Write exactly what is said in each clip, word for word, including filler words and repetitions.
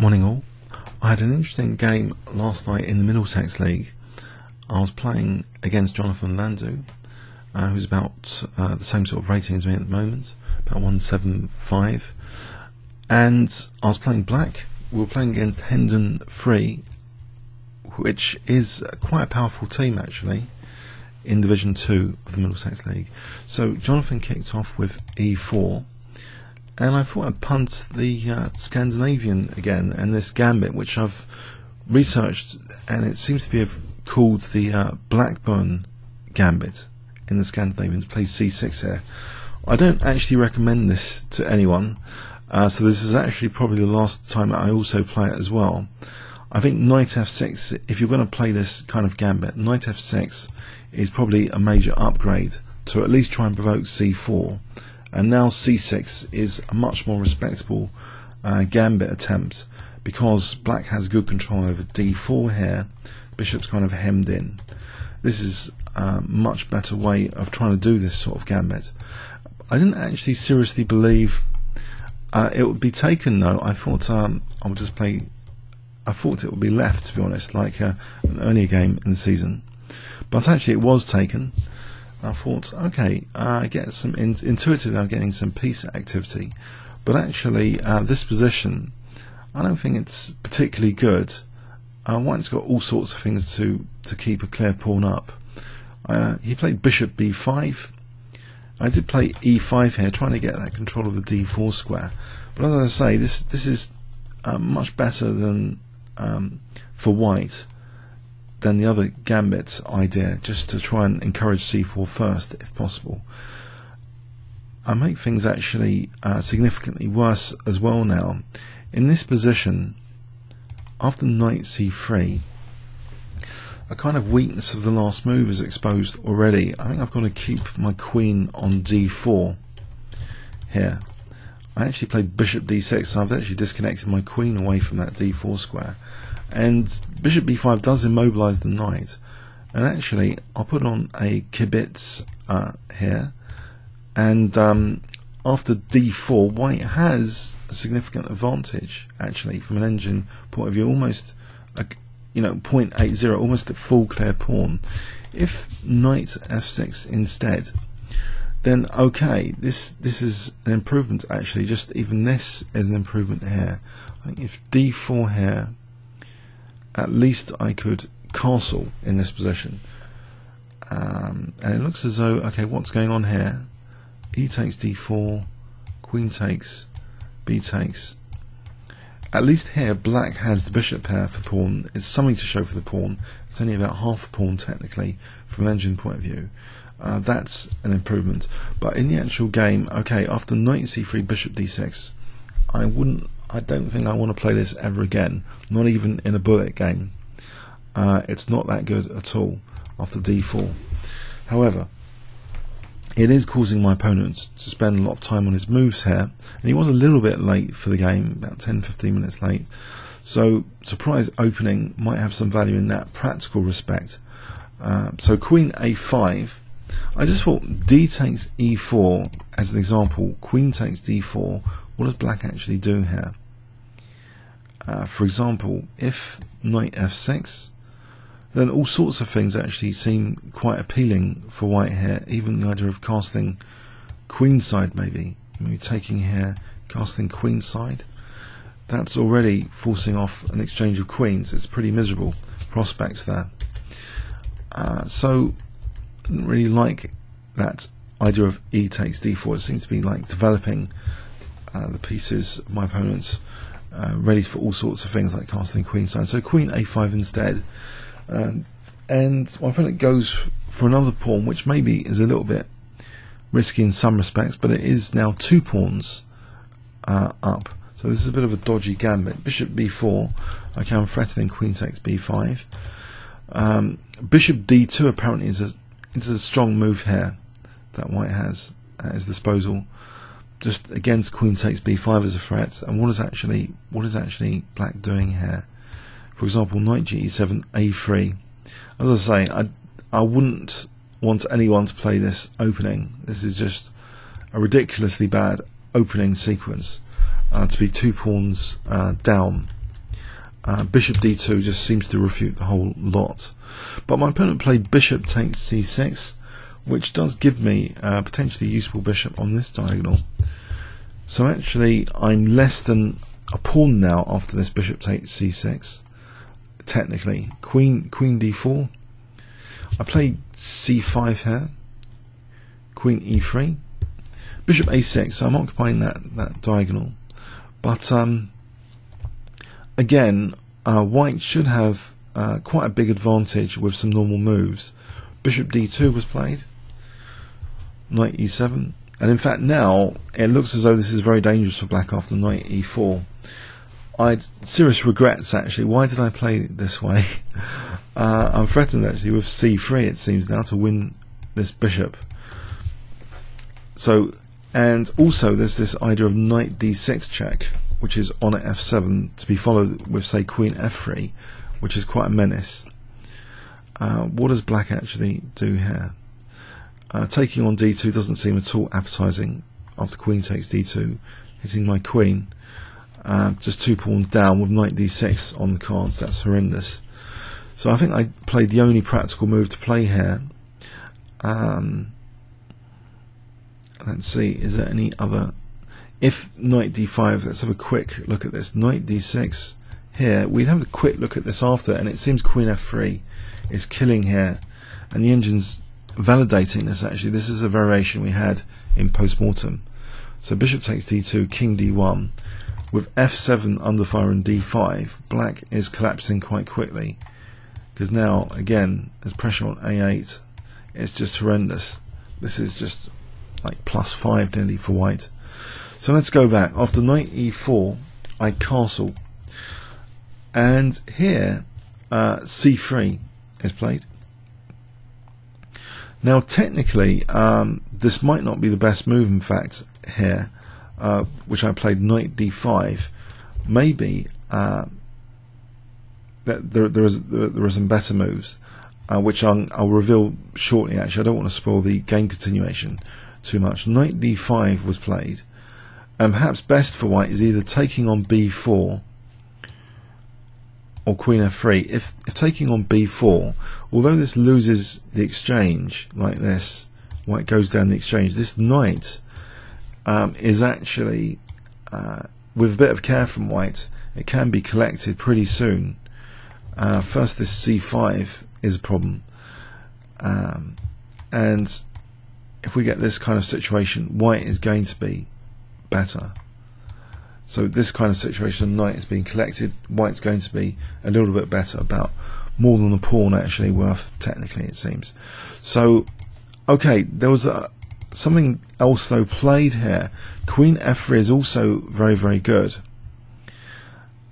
Morning all. I had an interesting game last night in the Middlesex League. I was playing against Jonathan Landu, uh, who's about uh, the same sort of rating as me at the moment, about one seven five. And I was playing black. We were playing against Hendon Free, which is quite a powerful team actually, in Division two of the Middlesex League. So Jonathan kicked off with e four. And I thought I'd punt the uh, Scandinavian again and this Gambit, which I've researched, and it seems to be called the uh, Blackburne Gambit in the Scandinavians. Plays c six here. I don't actually recommend this to anyone, uh, so this is actually probably the last time I also play it as well. I think knight f six, if you're going to play this kind of Gambit, knight f six is probably a major upgrade to at least try and provoke c four. And now c six is a much more respectable uh, Gambit attempt, because black has good control over d four here. Bishop's kind of hemmed in. This is a much better way of trying to do this sort of Gambit. I didn't actually seriously believe uh, it would be taken though. I thought um, I would just play. I thought it would be left, to be honest, like uh, an earlier game in the season. But actually, it was taken. I thought, okay, uh, I get some in intuitively. I'm getting some piece activity, but actually, uh, this position, I don't think it's particularly good. Uh, White's got all sorts of things to to keep a clear pawn up. Uh, he played Bishop b five. I did play e five here, trying to get that control of the d four square. But as I say, this this is uh, much better than um, for White. Than the other Gambit idea, just to try and encourage c four first if possible. I make things actually uh, significantly worse as well now. In this position, after knight c three, a kind of weakness of the last move is exposed already. I think I've got to keep my queen on d four here. I actually played bishop d six, so I've actually disconnected my queen away from that d four square. And bishop b five does immobilize the knight, and actually I'll put on a kibitz uh, here, and um, after d four White has a significant advantage actually from an engine point of view, almost a, you know zero point eight zero, almost a full clear pawn. If knight f six instead, then okay, this this is an improvement actually. Just even this is an improvement here. I think if d four here, at least I could castle in this position, um, and it looks as though, okay, what's going on here? E takes d four, queen takes, b takes. At least here black has the bishop pair for pawn. It's something to show for the pawn. It's only about half a pawn technically from an engine point of view. Uh, that's an improvement. But in the actual game, okay, after knight c three, bishop d six, I wouldn't I don't think I want to play this ever again, not even in a bullet game. Uh, it's not that good at all after d four. However, it is causing my opponent to spend a lot of time on his moves here, and he was a little bit late for the game, about ten fifteen minutes late, so surprise opening might have some value in that practical respect. Uh, so queen a five, I just thought d takes e four as an example, queen takes d four. What does black actually do here? Uh, for example, if knight f six, then all sorts of things actually seem quite appealing for white here, even the idea of casting queenside maybe. Maybe taking here, casting queenside. That's already forcing off an exchange of queens. It's pretty miserable prospects there. Uh, so, I didn't really like that idea of e takes d four. It seems to be like developing Uh, the pieces of my opponents, uh, ready for all sorts of things like casting queenside. So queen a five instead, um, and my opponent goes for another pawn, which maybe is a little bit risky in some respects, but it is now two pawns uh, up. So this is a bit of a dodgy Gambit. Bishop b four, okay, I'm threatening queen takes b five. Um, bishop d two apparently is a it's a strong move here that white has at his disposal. Just against queen takes b five as a threat, and what is actually what is actually black doing here? For example, knight g seven, a three. As I say, I I wouldn't want anyone to play this opening. This is just a ridiculously bad opening sequence uh, to be two pawns uh, down Uh, bishop d two just seems to refute the whole lot. But my opponent played bishop takes c six, which does give me a potentially useful bishop on this diagonal. So actually I'm less than a pawn now after this bishop takes c six. Technically, queen queen d four. I play c five here, queen e three, bishop a six. So I'm occupying that that diagonal, but um, again, uh, white should have uh, quite a big advantage with some normal moves. Bishop d two was played, knight e seven, and in fact now it looks as though this is very dangerous for black after knight e four. I'd serious regrets actually. Why did I play this way? Uh, I'm threatened actually with c three, it seems now, to win this bishop. So, and also there's this idea of knight d six check, which is on at f seven, to be followed with say queen f three, which is quite a menace. Uh, what does black actually do here? Uh, taking on d two doesn't seem at all appetising after queen takes d two, hitting my queen. Uh, just two pawns down with knight d six on the cards. That's horrendous. So I think I played the only practical move to play here. Um, let's see, is there any other? If knight d five, let's have a quick look at this. Knight d six here, we'd have a quick look at this after, and it seems queen f three is killing here, and the engine's validating this actually. This is a variation we had in post-mortem. So bishop takes d two, king d one. With f seven under fire and d five, black is collapsing quite quickly, because now again there's pressure on a eight. It's just horrendous. This is just like plus five nearly for white. So let's go back. After knight e four, I castle, and here uh, c three is played. Now technically um, this might not be the best move, in fact here, Uh, which I played knight d five. Maybe uh, that there there is there, there are some better moves, uh, which I'll, I'll reveal shortly. Actually, I don't want to spoil the game continuation too much. Knight d five was played, and perhaps best for white is either taking on b four or queen f three. If if taking on b four, although this loses the exchange like this, white goes down the exchange. This knight Um, is actually, uh, with a bit of care from white, it can be collected pretty soon. Uh, first, this c five is a problem, um, and if we get this kind of situation, white is going to be better. So this kind of situation, knight is being collected, white's going to be a little bit better, about more than a pawn actually worth technically, it seems. So okay, there was a something else though played here. Queen f three is also very very good,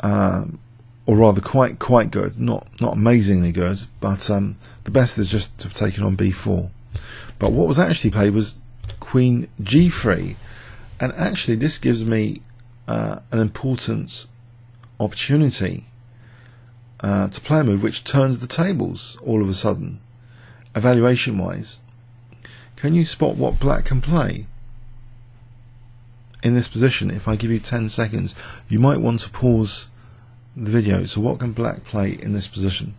um, or rather quite quite good, not not amazingly good, but um, the best is just to have taken on b four. But what was actually played was queen g three, and actually this gives me uh, an important opportunity uh, to play a move which turns the tables all of a sudden, evaluation wise. Can you spot what black can play in this position? If I give you ten seconds, you might want to pause the video. So what can black play in this position?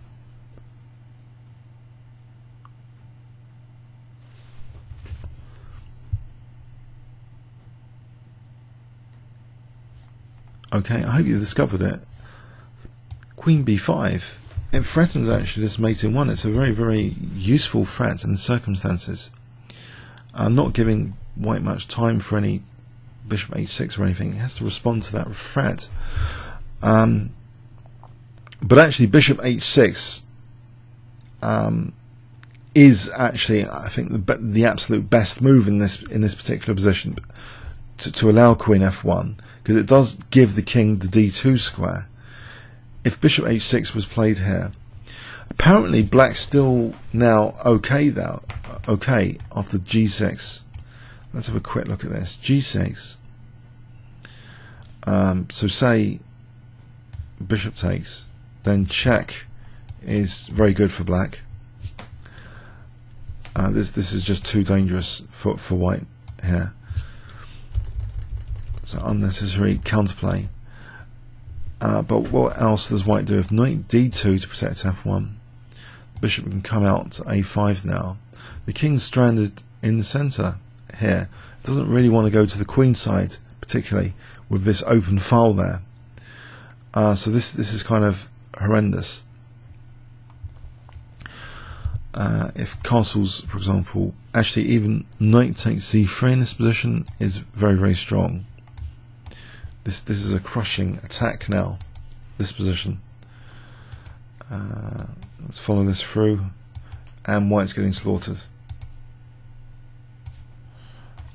Okay, I hope you've discovered it. Queen b five. It threatens actually this mate in one. It's a very very useful threat in the circumstances. I'm not giving white much time for any bishop h six or anything. It has to respond to that threat. Um, but actually bishop h six um, is actually, I think, the, be the absolute best move in this in this particular position, to, to allow queen f one, because it does give the king the d two square. If bishop h six was played here, apparently black's still now okay though. Okay, after g six, let's have a quick look at this. G six, um, so say bishop takes, then check is very good for black. Uh, this this is just too dangerous for, for white here. So unnecessary counterplay. Uh, but what else does white do? If knight d two to protect f one, bishop can come out to a five now. The king's stranded in the centre here. Doesn't really want to go to the queen side, particularly with this open file there. Uh, so this this is kind of horrendous. Uh, if castles, for example, actually even knight takes c three in this position is very very strong. This this is a crushing attack now. This position. Uh, let's follow this through, and white's getting slaughtered.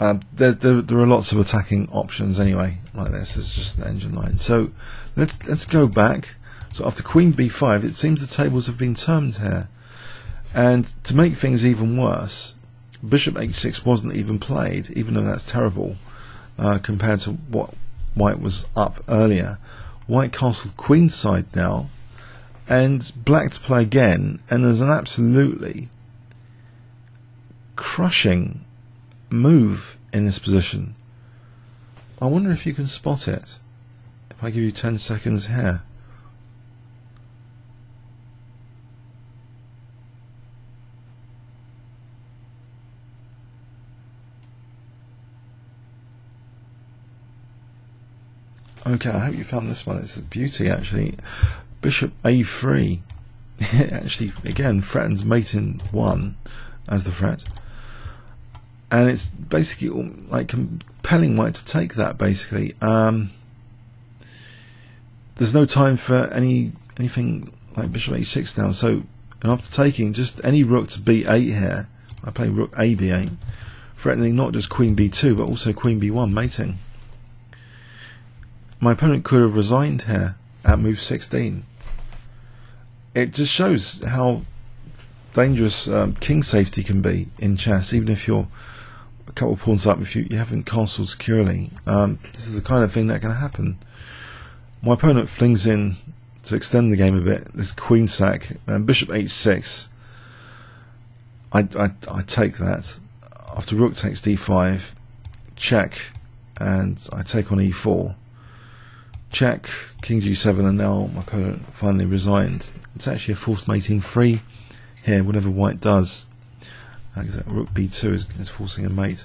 Uh, there, there, there are lots of attacking options anyway. Like this, it's just the engine line. So let's let's go back. So after Queen b five, it seems the tables have been turned here. And to make things even worse, Bishop h six wasn't even played, even though that's terrible uh, compared to what White was up earlier. White castled queenside now, and Black to play again. And there's an absolutely crushing move in this position. I wonder if you can spot it. If I give you ten seconds here. Okay, I hope you found this one. It's a beauty, actually. Bishop a three. It actually, again, threatens mating one as the threat. And it's basically like compelling white to take that, basically. Um, there's no time for any anything like bishop h six now. So, and after taking just any rook to b eight here, I play rook a b eight, threatening not just queen b two, but also queen b one mating. My opponent could have resigned here at move sixteen. It just shows how dangerous um, king safety can be in chess, even if you're a couple of pawns up, if you, you haven't castled securely. Um, this is the kind of thing that can happen. My opponent flings in, to extend the game a bit, this queen sack, and bishop h six. I, I, I take that. After rook takes d five, check, and I take on e four. Check, king g seven, and now my opponent finally resigned. It's actually a forced mating free here, whatever white does. Like that rook b two is, is forcing a mate.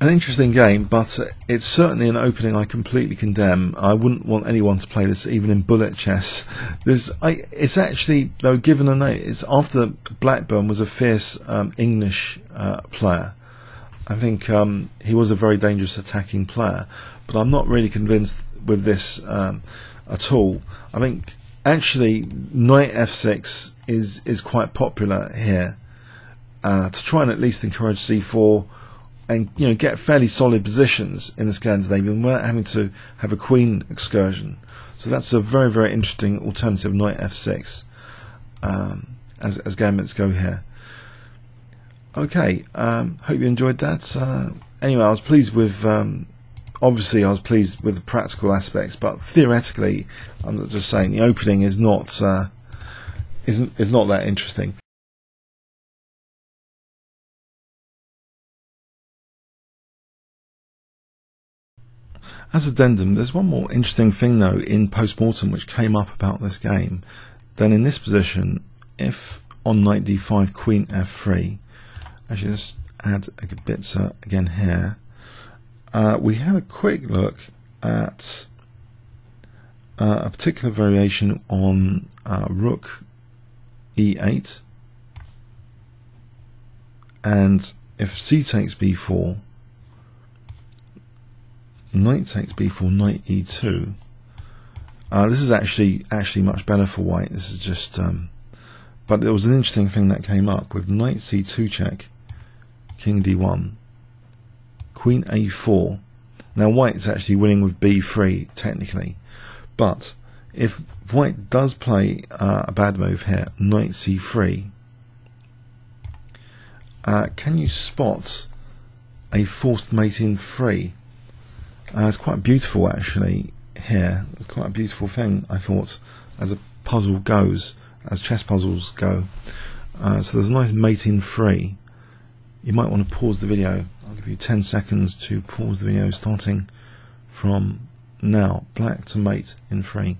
An interesting game, but it's certainly an opening I completely condemn. I wouldn't want anyone to play this, even in bullet chess. There's, I, it's actually, though, given a name, it's after Blackburne was a fierce um, English uh, player. I think um, he was a very dangerous attacking player, but I'm not really convinced with this um, at all. I think actually knight f six is is quite popular here uh, to try and at least encourage c four, and you know get fairly solid positions in the Scandinavian without having to have a queen excursion. So that's a very very interesting alternative, knight f six, um, as as gambits go here. Okay, um, hope you enjoyed that. Uh, anyway, I was pleased with, um, obviously I was pleased with the practical aspects, but theoretically, I'm not just saying the opening is not, uh, isn't, is not that interesting. As addendum, there's one more interesting thing though in post-mortem which came up about this game. Then in this position, if on knight d five, queen f three, actually, let's add a bit uh, again here. Uh, we had a quick look at uh, a particular variation on uh, rook e eight, and if c takes b four, knight takes b four, knight e two. Uh, this is actually actually much better for white. This is just, um, but there was an interesting thing that came up with knight c two check. King d one, queen a four. Now white is actually winning with b three technically, but if white does play uh, a bad move here, knight c three, uh, can you spot a forced mate in free? Uh, it's quite beautiful actually here. It's quite a beautiful thing, I thought, as a puzzle goes, as chess puzzles go. Uh, so there's a nice mate in free. You might want to pause the video. I'll give you ten seconds to pause the video, starting from now. Black to mate in free.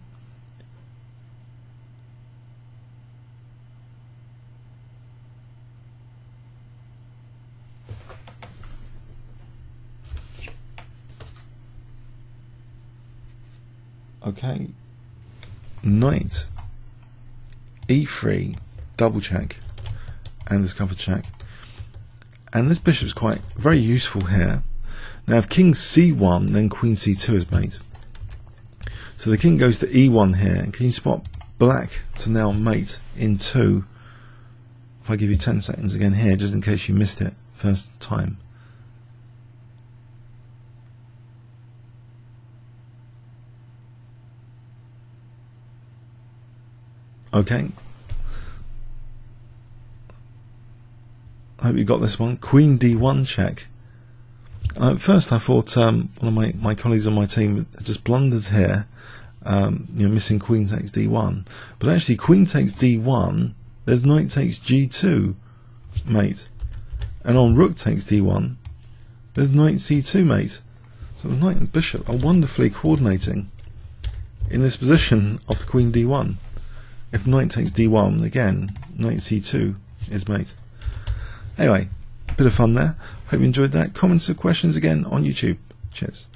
Okay, knight e three, double check, and this cover check, and this bishop's quite very useful here. Now if king c one, then queen c two is mate, so the king goes to e one here, and can you spot black to now mate in two? If I give you ten seconds again here, just in case you missed it first time. Okay, I hope you got this one. Queen d one check. Uh, at first I thought um, one of my, my colleagues on my team had just blundered here, um, you know, missing queen takes d one, but actually queen takes d one, there's knight takes g two mate, and on rook takes d one there's knight c two mate, so the knight and bishop are wonderfully coordinating in this position after queen d one. If knight takes d one, again knight c two is mate. Anyway, a bit of fun there. Hope you enjoyed that. Comments or questions again on YouTube. Cheers.